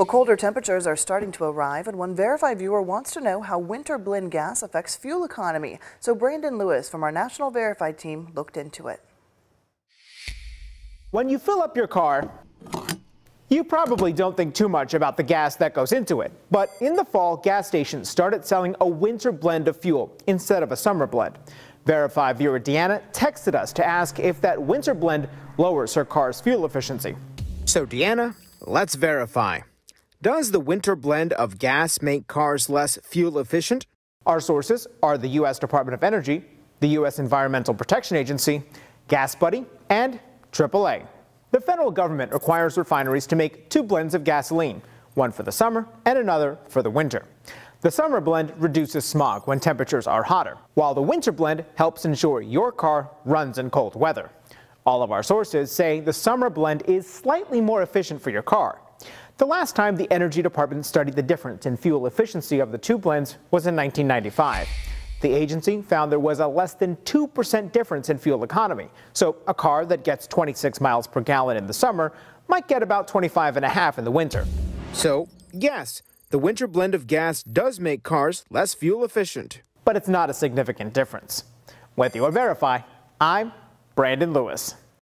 Well, colder temperatures are starting to arrive, and one Verify viewer wants to know how winter blend gas affects fuel economy. So Brandon Lewis from our National Verify team looked into it. When you fill up your car, you probably don't think too much about the gas that goes into it. But in the fall, gas stations started selling a winter blend of fuel instead of a summer blend. Verify viewer Deanna texted us to ask if that winter blend lowers her car's fuel efficiency. So Deanna, let's verify. Does the winter blend of gas make cars less fuel efficient? Our sources are the U.S. Department of Energy, the U.S. Environmental Protection Agency, GasBuddy, and AAA. The federal government requires refineries to make two blends of gasoline, one for the summer and another for the winter. The summer blend reduces smog when temperatures are hotter, while the winter blend helps ensure your car runs in cold weather. All of our sources say the summer blend is slightly more efficient for your car. The last time the Energy Department studied the difference in fuel efficiency of the two blends was in 1995. The agency found there was a less than 2% difference in fuel economy, so a car that gets 26 miles per gallon in the summer might get about 25.5 in the winter. So, yes, the winter blend of gas does make cars less fuel efficient. But it's not a significant difference. With your Verify, I'm Brandon Lewis.